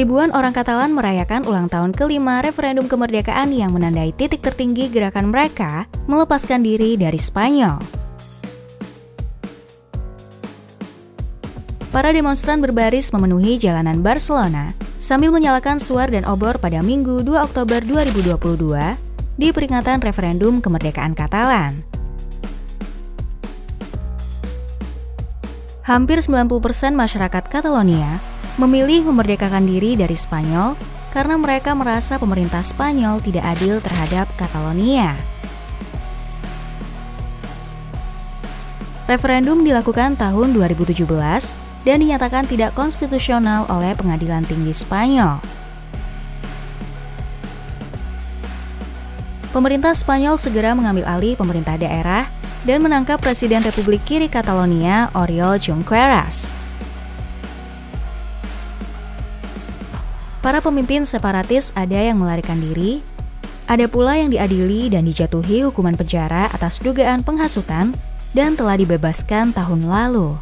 Ribuan orang Catalan merayakan ulang tahun ke-5 referendum kemerdekaan yang menandai titik tertinggi gerakan mereka melepaskan diri dari Spanyol. Para demonstran berbaris memenuhi jalanan Barcelona sambil menyalakan suar dan obor pada Minggu 2 Oktober 2022 di peringatan referendum kemerdekaan Catalan. Hampir 90% masyarakat Catalonia memilih memerdekakan diri dari Spanyol karena mereka merasa pemerintah Spanyol tidak adil terhadap Catalonia. Referendum dilakukan tahun 2017 dan dinyatakan tidak konstitusional oleh Pengadilan Tinggi Spanyol. Pemerintah Spanyol segera mengambil alih pemerintah daerah dan menangkap Presiden Republik Kiri Catalonia, Oriol Junqueras. Para pemimpin separatis ada yang melarikan diri, ada pula yang diadili dan dijatuhi hukuman penjara atas dugaan penghasutan dan telah dibebaskan tahun lalu.